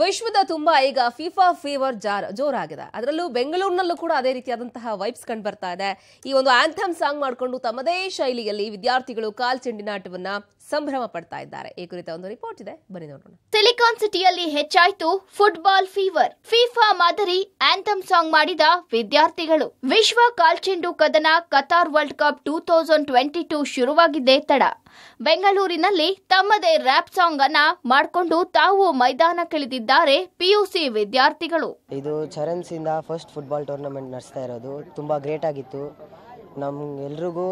ವಿಶ್ವದ ತುಂಬಾ ಈಗ ಫಿಫಾ ಫೀವರ್ ಜೋರಾಗಿದೆ. ಅದರಲ್ಲೂ ಬೆಂಗಳೂರಿನಲ್ಲೂ ಕೂಡ ಅದೇ ರೀತಿಯಾದಂತಹ ವೈಬ್ಸ್ ಕಂಡು ಬರ್ತಾ ಇದೆ. ಈ ಒಂದು ಆಂಥಮ್ ಸಾಂಗ್ ಮಾಡಿಕೊಂಡು ತಮ್ಮದೇ ಶೈಲಿಯಲ್ಲಿ ವಿದ್ಯಾರ್ಥಿಗಳು ಕಾಲ್ಚೆಂಡಿನಾಟವನ್ನ ಸಂಭ್ರಮ ಪಡ್ತಾ ಇದ್ದಾರೆ. ಈ ಕುರಿತ ಒಂದು ರಿಪೋರ್ಟ್ ಇದೆ, ಬನ್ನಿ ನೋಡೋಣ. ಸಿಲಿಕಾನ್ ಸಿಟಿಯಲ್ಲಿ ಹೆಚ್ಚಾಯಿತು ಫುಟ್ಬಾಲ್ ಫೀವರ್. ಫಿಫಾ ಮಾದರಿ ಆಂಥಮ್ ಸಾಂಗ್ ಮಾಡಿದ ವಿದ್ಯಾರ್ಥಿಗಳು. ವಿಶ್ವ ಕಾಲ್ಚೆಂಡು ಕದನ ಕತಾರ್ ವರ್ಲ್ಡ್ ಕಪ್ 2022 ಶುರುವಾಗಿದ್ದೇ ತಡ. ಬೆಂಗಳೂರಿನಲ್ಲಿ ತಮ್ಮದೇ ರ್ಯಾಪ್ ಸಾಂಗ್ ಅನ್ನ ಮಾಡಿಕೊಂಡು ತಾವು ಮೈದಾನಕ್ಕಿಳಿದಿದ್ದಾರೆ ಪಿಯುಸಿ ವಿದ್ಯಾರ್ಥಿಗಳು. ಇದು ಚರನ್ಸ್ ಇಂದ ಫಸ್ಟ್ ಫುಟ್ಬಾಲ್ ಟೂರ್ನಮೆಂಟ್ ನಡೆಸ್ತಾ ಇರೋದು, ತುಂಬಾ ಗ್ರೇಟ್ ಆಗಿತ್ತು. ನಮ್ಗೆಲ್ರಿಗೂ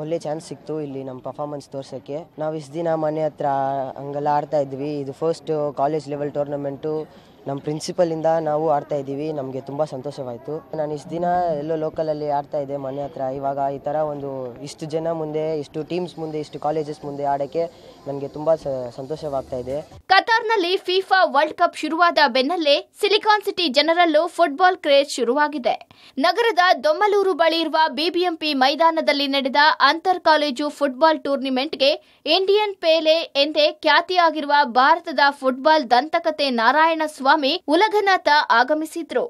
ಒಳ್ಳೆ ಚಾನ್ಸ್ ಸಿಕ್ತು ಇಲ್ಲಿ ನಮ್ಮ ಪರ್ಫಾರ್ಮೆನ್ಸ್ ತೋರ್ಸೋಕ್ಕೆ. ನಾವು ಇಷ್ಟು ದಿನ ಮನೆ ಹತ್ರ ಹಂಗೆಲ್ಲ ಆಡ್ತಾ ಇದ್ವಿ. ಇದು ಫಸ್ಟ್ ಕಾಲೇಜ್ ಲೆವೆಲ್ ಟೂರ್ನಮೆಂಟು ನಮ್ಮ ಪ್ರಿನ್ಸಿಪಲಿಂದ ನಾವು ಆಡ್ತಾ ಇದ್ದೀವಿ, ನಮಗೆ ತುಂಬ ಸಂತೋಷವಾಯಿತು. ನಾನು ಇಷ್ಟು ದಿನ ಎಲ್ಲೋ ಲೋಕಲಲ್ಲಿ ಆಡ್ತಾ ಇದ್ದೆ ಮನೆ ಹತ್ರ. ಇವಾಗ ಈ ಥರ ಒಂದು ಇಷ್ಟು ಜನ ಮುಂದೆ, ಇಷ್ಟು ಟೀಮ್ಸ್ ಮುಂದೆ, ಇಷ್ಟು ಕಾಲೇಜಸ್ ಮುಂದೆ ಆಡೋಕ್ಕೆ ನನಗೆ ತುಂಬ ಸಂತೋಷವಾಗ್ತಾ ಇದೆ. ಕತಾರ್ನಲ್ಲಿ ಫಿಫಾ ವರ್ಲ್ಡ್ ಕಪ್ ಶುರುವಾದ ಬೆನ್ನಲ್ಲೇ ಸಿಲಿಕಾನ್ ಸಿಟಿ ಜನರಲ್ಲೂ ಫುಟ್ಬಾಲ್ ಕ್ರೇಜ್ ಶುರುವಾಗಿದೆ. ನಗರದ ದೊಮ್ಮಲೂರು ಬಳಿ ಇರುವ ಬಿಬಿಎಂಪಿ ಮೈದಾನದಲ್ಲಿ ನಡೆದ ಅಂತರ್ ಕಾಲೇಜು ಫುಟ್ಬಾಲ್ ಟೂರ್ನಿಮೆಂಟ್ಗೆ ಇಂಡಿಯನ್ ಪೇಲೆ ಎಂದೇ ಖ್ಯಾತಿಯಾಗಿರುವ ಭಾರತದ ಫುಟ್ಬಾಲ್ ದಂತಕತೆ ನಾರಾಯಣಸ್ವಾಮಿ ಉಲಗನಾಥ ಆಗಮಿಸಿದ್ರು.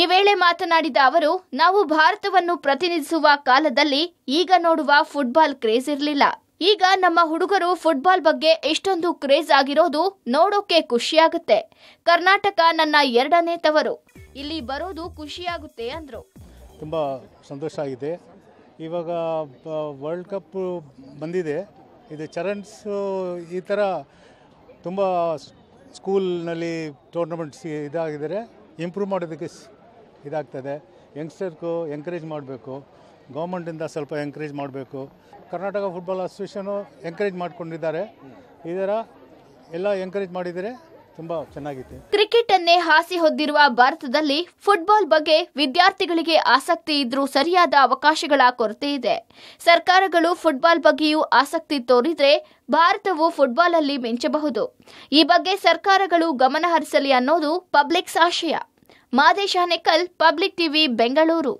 ಈ ವೇಳೆ ಮಾತನಾಡಿದ ಅವರು, ನಾವು ಭಾರತವನ್ನು ಪ್ರತಿನಿಧಿಸುವ ಕಾಲದಲ್ಲಿ ಈಗ ನೋಡುವ ಫುಟ್ಬಾಲ್ ಕ್ರೇಜ್ ಇರಲಿಲ್ಲ. ಈಗ ನಮ್ಮ ಹುಡುಗರು ಫುಟ್ಬಾಲ್ ಬಗ್ಗೆ ಇಷ್ಟೊಂದು ಕ್ರೇಜ್ ಆಗಿರೋದು ನೋಡೋಕೆ ಖುಷಿಯಾಗುತ್ತೆ. ಕರ್ನಾಟಕ ನನ್ನ ಎರಡನೇ ತವರು, ಇಲ್ಲಿ ಬರೋದು ಖುಷಿಯಾಗುತ್ತೆ ಅಂದ್ರು. ತುಂಬ ಸಂತೋಷ ಆಗಿದೆ. ಇವಾಗ ವರ್ಲ್ಡ್ ಕಪ್ ಬಂದಿದೆ. ಇದು ಚರನ್ಸ್ ಈ ಥರ ತುಂಬ ಸ್ಕೂಲ್ನಲ್ಲಿ ಟೂರ್ನಮೆಂಟ್ಸ್ ಇದಾಗಿದ್ದರೆ ಇಂಪ್ರೂವ್ ಮಾಡೋದಕ್ಕೆ ಇದಾಗ್ತದೆ. ಯಂಗ್ಸ್ಟರ್ಗೂ ಎಂಕರೇಜ್ ಮಾಡಬೇಕು, ಗೌರ್ಮೆಂಟಿಂದ ಸ್ವಲ್ಪ ಎಂಕರೇಜ್ ಮಾಡಬೇಕು. ಕರ್ನಾಟಕ ಫುಟ್ಬಾಲ್ ಅಸೋಸಿಯೇಷನು ಎಂಕರೇಜ್ ಮಾಡಿಕೊಂಡಿದ್ದಾರೆ. ಇದರ ಎಲ್ಲ ಎಂಕರೇಜ್ ಮಾಡಿದರೆ ತುಂಬಾ ಚೆನ್ನಾಗಿದೆ. ಕ್ರಿಕೆಟ್ ಅನ್ನೇ ಹಾಸಿ ಹೊದ್ದಿರುವ ಭಾರತದಲ್ಲಿ ಫುಟ್ಬಾಲ್ ಬಗ್ಗೆ ವಿದ್ಯಾರ್ಥಿಗಳಿಗೆ ಆಸಕ್ತಿ ಇದ್ರೂ ಸರಿಯಾದ ಅವಕಾಶಗಳ ಕೊರತೆ ಇದೆ. ಸರ್ಕಾರಗಳು ಫುಟ್ಬಾಲ್ ಬಗ್ಗೆಯೂ ಆಸಕ್ತಿ ತೋರಿದ್ರೆ ಭಾರತವು ಫುಟ್ಬಾಲ್ ಅಲ್ಲಿ ಮಿಂಚಬಹುದು. ಈ ಬಗ್ಗೆ ಸರ್ಕಾರಗಳು ಗಮನ ಹರಿಸಲಿ ಅನ್ನೋದು ಪಬ್ಲಿಕ್ಸ್ ಆಶಯ. Madesha Nekal, public TV, Bengaluru.